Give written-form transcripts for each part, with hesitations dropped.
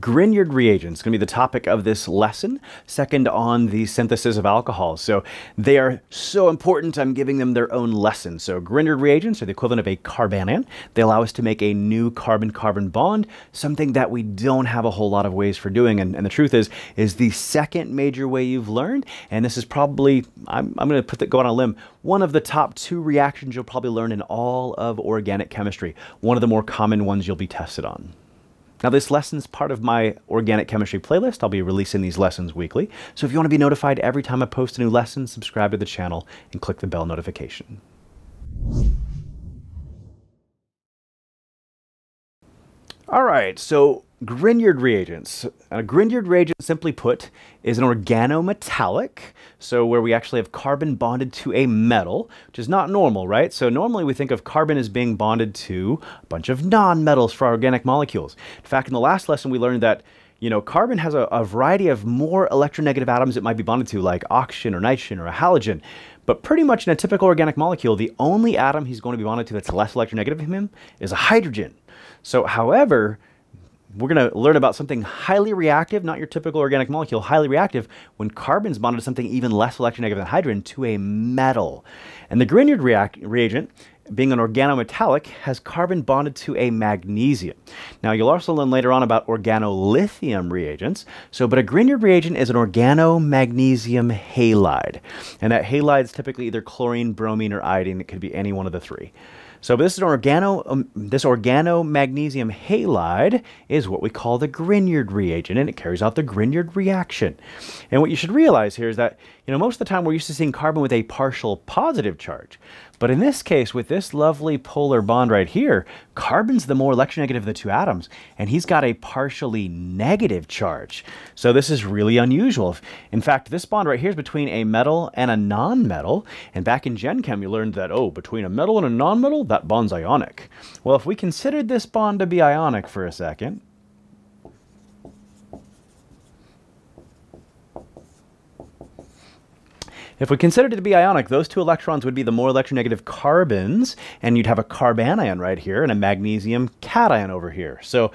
Grignard reagents is going to be the topic of this lesson, second on the synthesis of alcohols. So they are so important, I'm giving them their own lesson. So Grignard reagents are the equivalent of a carbanion. They allow us to make a new carbon-carbon bond, something that we don't have a whole lot of ways for doing. And the truth is the second major way you've learned, and this is probably, I'm going to go on a limb, one of the top two reactions you'll probably learn in all of organic chemistry, one of the more common ones you'll be tested on. Now this lesson's part of my organic chemistry playlist. I'll be releasing these lessons weekly. So if you want to be notified every time I post a new lesson, subscribe to the channel and click the bell notification. All right, so Grignard reagents. A Grignard reagent, simply put, is an organometallic, so where we actually have carbon bonded to a metal, which is not normal, right? So normally we think of carbon as being bonded to a bunch of non-metals for our organic molecules. In fact, in the last lesson we learned that, you know, carbon has a variety of more electronegative atoms it might be bonded to, like oxygen or nitrogen or a halogen. But pretty much in a typical organic molecule, the only atom he's going to be bonded to that's less electronegative than him is a hydrogen. So however, we're going to learn about something highly reactive, not your typical organic molecule, highly reactive, when carbon's bonded to something even less electronegative than hydrogen, to a metal. And the Grignard reagent, being an organometallic, has carbon bonded to a magnesium. Now you'll also learn later on about organolithium reagents. So, but a Grignard reagent is an organomagnesium halide. And that halide is typically either chlorine, bromine, or iodine. It could be any one of the three. So this is an this organomagnesium halide is what we call the Grignard reagent, and it carries out the Grignard reaction. And what you should realize here is that, you know, most of the time we're used to seeing carbon with a partial positive charge. But in this case, with this lovely polar bond right here, carbon's the more electronegative of the two atoms, and he's got a partially negative charge. So this is really unusual. In fact, this bond right here is between a metal and a non-metal. And back in Gen Chem, you learned that, oh, between a metal and a non-metal, that bond's ionic. Well, if we considered this bond to be ionic for a second, if we considered it to be ionic, those two electrons would be the more electronegative carbons, and you'd have a carbanion right here and a magnesium cation over here. So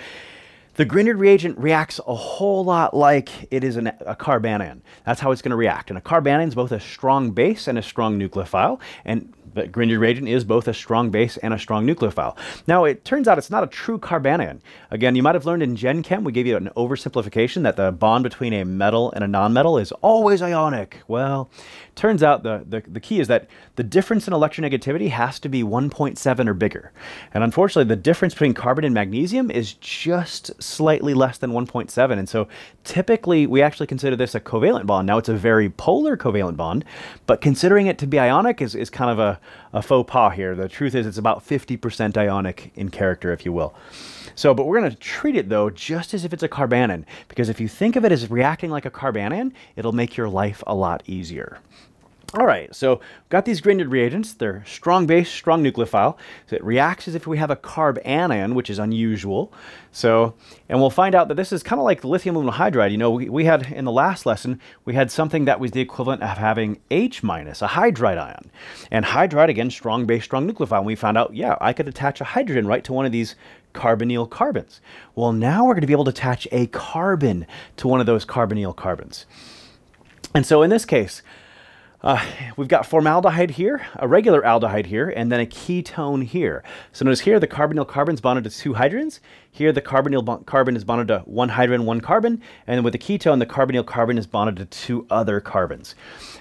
the Grignard reagent reacts a whole lot like it is a carbanion. That's how it's going to react. And a carbanion is both a strong base and a strong nucleophile, and the Grignard reagent is both a strong base and a strong nucleophile. Now, it turns out it's not a true carbanion. Again, you might have learned in Gen Chem, we gave you an oversimplification that the bond between a metal and a non-metal is always ionic. Well, turns out the key is that the difference in electronegativity has to be 1.7 or bigger. And unfortunately, the difference between carbon and magnesium is just slightly less than 1.7. And so typically, we actually consider this a covalent bond. Now, it's a very polar covalent bond, but considering it to be ionic is kind of a faux pas here. The truth is it's about 50% ionic in character, if you will. So, but we're going to treat it though just as if it's a carbanion, because if you think of it as reacting like a carbanion, it'll make your life a lot easier. All right, so we've got these Grignard reagents. They're strong base, strong nucleophile. So it reacts as if we have a carb anion, which is unusual. So, and we'll find out that this is kind of like the lithium aluminum hydride. You know, we had in the last lesson, we had something that was the equivalent of having H minus, a hydride ion. And hydride, again, strong base, strong nucleophile. And we found out, yeah, I could attach a hydrogen right to one of these carbonyl carbons. Well, now we're going to be able to attach a carbon to one of those carbonyl carbons. And so in this case, we've got formaldehyde here, a regular aldehyde here, and then a ketone here. So notice here the carbonyl carbon's bonded to two hydrogens. Here the carbonyl carbon is bonded to one hydrogen, one carbon. And then with the ketone, the carbonyl carbon is bonded to two other carbons.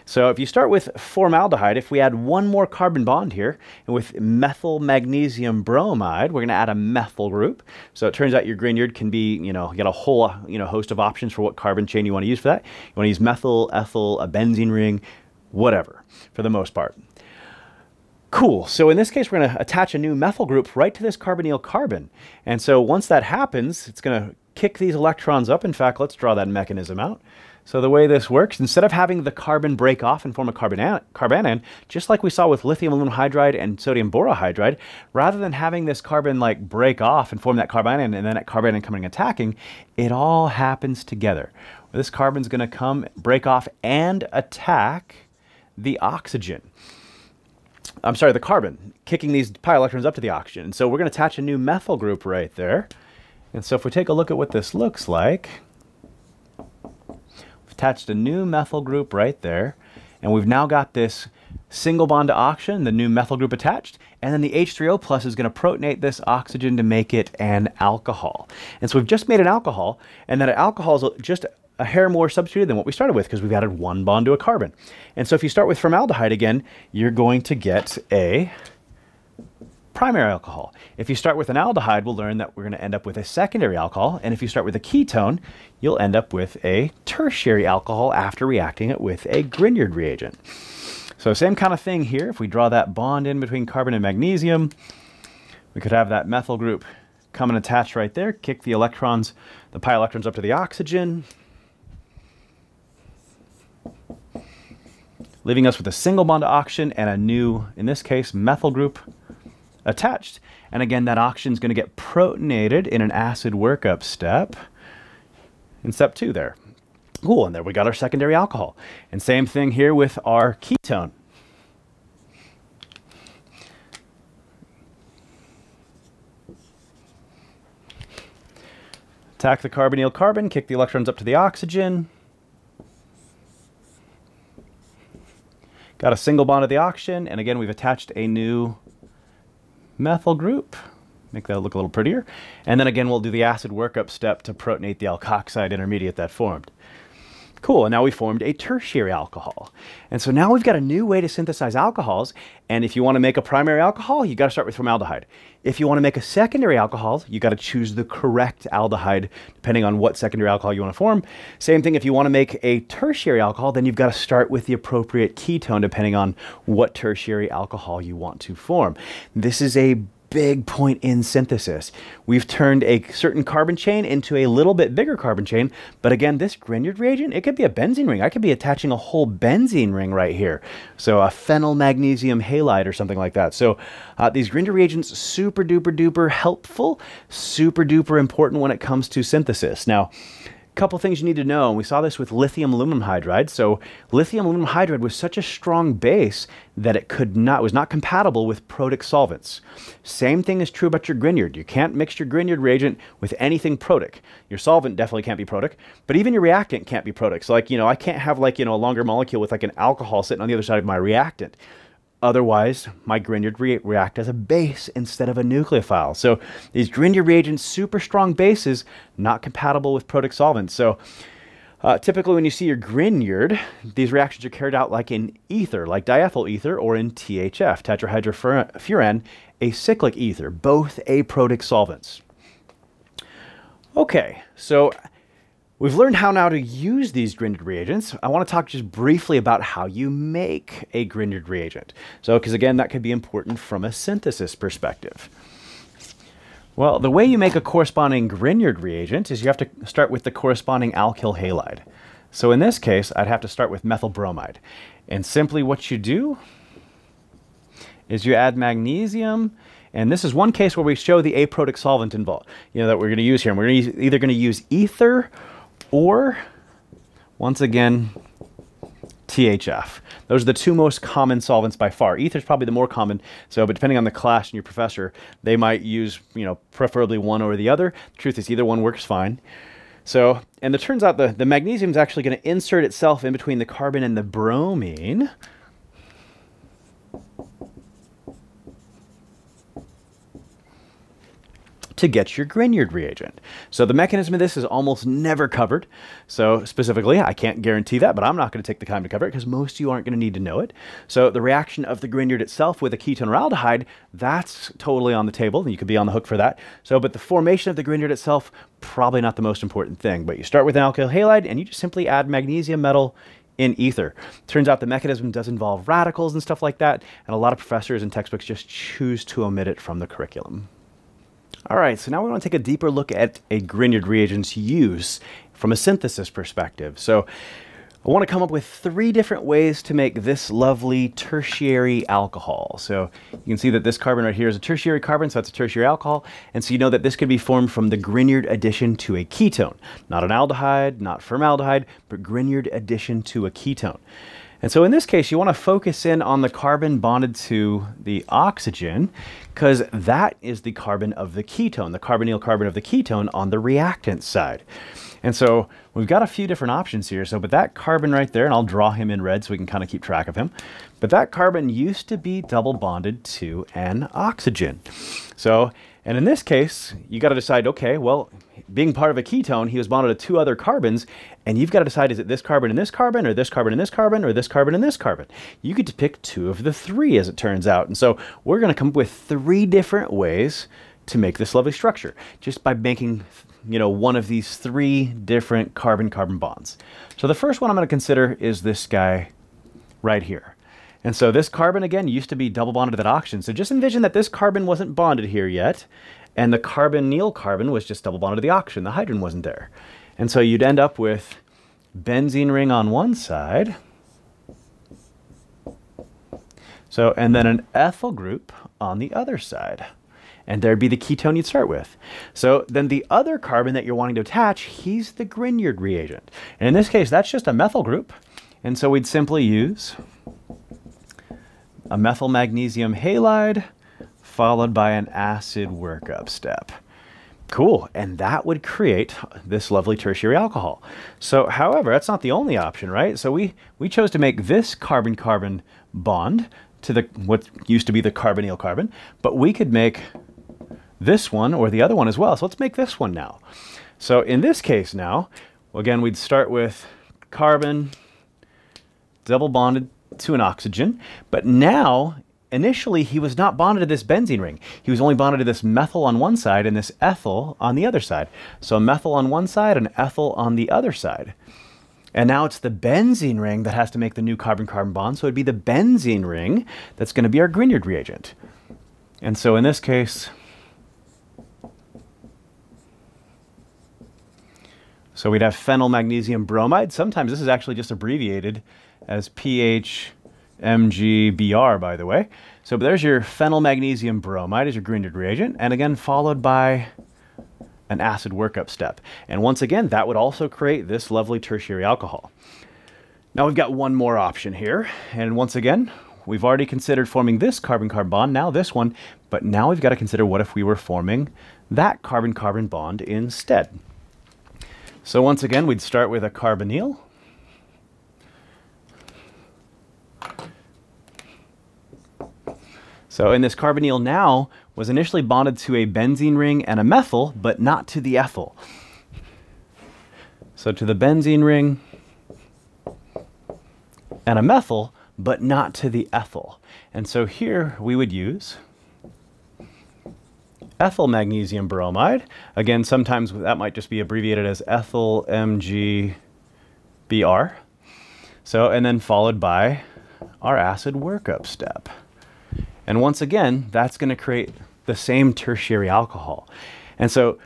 So if you start with formaldehyde, if we add one more carbon bond here, and with methyl magnesium bromide, we're going to add a methyl group. So it turns out your Grignard can be, you know, you got a whole, you know, host of options for what carbon chain you want to use for that. You want to use methyl, ethyl, a benzene ring, whatever, for the most part. Cool, so in this case, we're gonna attach a new methyl group right to this carbonyl carbon. And so once that happens, it's gonna kick these electrons up. In fact, let's draw that mechanism out. So the way this works, instead of having the carbon break off and form a carbanion, just like we saw with lithium aluminum hydride and sodium borohydride, rather than having this carbon like break off and form that carbanion and then that carbanion coming attacking, it all happens together. This carbon's gonna come, break off, and attack the oxygen. I'm sorry, the carbon, kicking these pi electrons up to the oxygen. And so we're going to attach a new methyl group right there. And so if we take a look at what this looks like, we've attached a new methyl group right there, and we've now got this single bond to oxygen, the new methyl group attached, and then the H3O plus is going to protonate this oxygen to make it an alcohol. And so we've just made an alcohol, and that alcohol is just a hair more substituted than what we started with because we've added one bond to a carbon. And so if you start with formaldehyde again, you're going to get a primary alcohol. If you start with an aldehyde, we'll learn that we're going to end up with a secondary alcohol. And if you start with a ketone, you'll end up with a tertiary alcohol after reacting it with a Grignard reagent. So same kind of thing here. If we draw that bond in between carbon and magnesium, we could have that methyl group come and attach right there, kick the electrons, the pi electrons up to the oxygen, leaving us with a single bond to oxygen and a new, in this case, methyl group attached. And again, that oxygen is going to get protonated in an acid workup step, in step 2 there. Cool, and there we got our secondary alcohol. And same thing here with our ketone. Attack the carbonyl carbon, kick the electrons up to the oxygen. Got a single bond to the oxygen, and again, we've attached a new methyl group. Make that look a little prettier. And then again, we'll do the acid workup step to protonate the alkoxide intermediate that formed. Cool, and now we formed a tertiary alcohol. And so now we've got a new way to synthesize alcohols, and if you want to make a primary alcohol, you got to start with formaldehyde. If you want to make a secondary alcohol, you got to choose the correct aldehyde, depending on what secondary alcohol you want to form. Same thing, if you want to make a tertiary alcohol, then you've got to start with the appropriate ketone, depending on what tertiary alcohol you want to form. This is a big point in synthesis. We've turned a certain carbon chain into a little bit bigger carbon chain, but again, this Grignard reagent, it could be a benzene ring. I could be attaching a whole benzene ring right here. So a phenyl magnesium halide or something like that. So these Grignard reagents, super duper duper helpful, super duper important when it comes to synthesis. Now, couple things you need to know, and we saw this with lithium aluminum hydride. So lithium aluminum hydride was such a strong base that it was not compatible with protic solvents. Same thing is true about your Grignard. You can't mix your Grignard reagent with anything protic. Your solvent definitely can't be protic, but even your reactant can't be protic. So like, you know, I can't have like, you know, a longer molecule with like an alcohol sitting on the other side of my reactant. Otherwise, my Grignard react as a base instead of a nucleophile. So these Grignard reagents, super strong bases, not compatible with protic solvents. So typically when you see your Grignard, these reactions are carried out like in ether, like diethyl ether, or in THF, tetrahydrofuran, acyclic ether, both aprotic solvents. Okay, so we've learned how now to use these Grignard reagents. I want to talk just briefly about how you make a Grignard reagent. So, because again, that could be important from a synthesis perspective. Well, the way you make a corresponding Grignard reagent is you have to start with the corresponding alkyl halide. So in this case, I'd have to start with methyl bromide. And simply what you do is you add magnesium. And this is one case where we show the aprotic solvent involved, you know, that we're going to use here. And we're either going to use ether or, once again, THF. Those are the two most common solvents by far. Ether is probably the more common, so, but depending on the class and your professor, they might use, you know, preferably one or the other. The truth is either one works fine. So, and it turns out the magnesium is actually going to insert itself in between the carbon and the bromine. To get your Grignard reagent. So the mechanism of this is almost never covered. So specifically, I can't guarantee that, but I'm not going to take the time to cover it because most of you aren't going to need to know it. So the reaction of the Grignard itself with a ketone or aldehyde, that's totally on the table, and you could be on the hook for that. So, but the formation of the Grignard itself, probably not the most important thing. But you start with an alkyl halide, and you just simply add magnesium metal in ether. Turns out the mechanism does involve radicals and stuff like that, and a lot of professors and textbooks just choose to omit it from the curriculum. All right, so now we want to take a deeper look at a Grignard reagent's use from a synthesis perspective. So I want to come up with 3 different ways to make this lovely tertiary alcohol. So you can see that this carbon right here is a tertiary carbon, so that's a tertiary alcohol. And so you know that this could be formed from the Grignard addition to a ketone. Not an aldehyde, not formaldehyde, but Grignard addition to a ketone. And so in this case, you want to focus in on the carbon bonded to the oxygen, because that is the carbon of the ketone, the carbonyl carbon of the ketone on the reactant side. And so we've got a few different options here. So, but that carbon right there, and I'll draw him in red so we can kind of keep track of him, but that carbon used to be double bonded to an oxygen. So, and in this case, you got to decide, okay, well, being part of a ketone, he was bonded to two other carbons, and you've got to decide, is it this carbon and this carbon, or this carbon and this carbon, or this carbon and this carbon? You get to pick two of the three, as it turns out. And so we're going to come up with three different ways to make this lovely structure, just by making, you know, one of these three different carbon-carbon bonds. So the first one I'm going to consider is this guy right here. And so this carbon, again, used to be double bonded to that oxygen. So just envision that this carbon wasn't bonded here yet, and the carbonyl carbon was just double bonded to the oxygen. The hydrogen wasn't there. And so you'd end up with benzene ring on one side, so, and then an ethyl group on the other side. And there'd be the ketone you'd start with. So then the other carbon that you're wanting to attach, he's the Grignard reagent. And in this case, that's just a methyl group. And so we'd simply use a methyl magnesium halide followed by an acid workup step. Cool, and that would create this lovely tertiary alcohol. So, however, that's not the only option, right? So we chose to make this carbon-carbon bond to the what used to be the carbonyl carbon, but we could make this one or the other one as well. So let's make this one now. So in this case now, again, we'd start with carbon double bonded to an oxygen, but now initially he was not bonded to this benzene ring. He was only bonded to this methyl on one side and this ethyl on the other side. So a methyl on one side and ethyl on the other side. And now it's the benzene ring that has to make the new carbon-carbon bond. So it'd be the benzene ring that's going to be our Grignard reagent. And so in this case, so we'd have phenyl magnesium bromide. Sometimes this is actually just abbreviated as PHMGBr, by the way. So there's your phenyl magnesium bromide as your Grignard reagent, and again followed by an acid workup step. And once again, that would also create this lovely tertiary alcohol. Now we've got one more option here. And once again, we've already considered forming this carbon-carbon bond, now this one, but now we've got to consider what if we were forming that carbon-carbon bond instead. So once again, we'd start with a carbonyl. So in this carbonyl now was initially bonded to a benzene ring and a methyl, but not to the ethyl. So to the benzene ring and a methyl, but not to the ethyl. And so here we would use ethyl magnesium bromide. Again, sometimes that might just be abbreviated as ethyl MgBr. So, and then followed by our acid workup step. And once again, that's going to create the same tertiary alcohol. And so,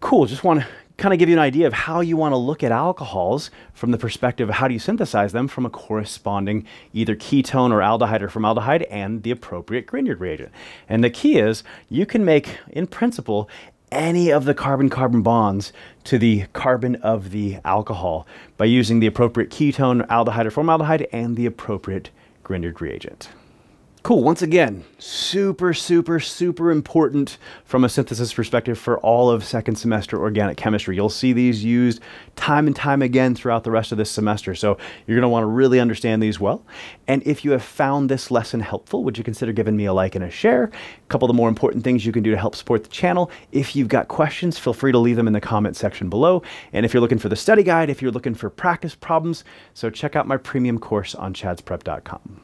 cool, just want to kind of give you an idea of how you want to look at alcohols from the perspective of how do you synthesize them from a corresponding either ketone or aldehyde or formaldehyde and the appropriate Grignard reagent. And the key is you can make, in principle, any of the carbon-carbon bonds to the carbon of the alcohol by using the appropriate ketone, aldehyde or formaldehyde and the appropriate Grignard reagent. Cool, once again, super, super, super important from a synthesis perspective for all of second semester organic chemistry. You'll see these used time and time again throughout the rest of this semester. So you're going to want to really understand these well. And if you have found this lesson helpful, would you consider giving me a like and a share? A couple of the more important things you can do to help support the channel. If you've got questions, feel free to leave them in the comment section below. And if you're looking for the study guide, if you're looking for practice problems, so check out my premium course on chadsprep.com.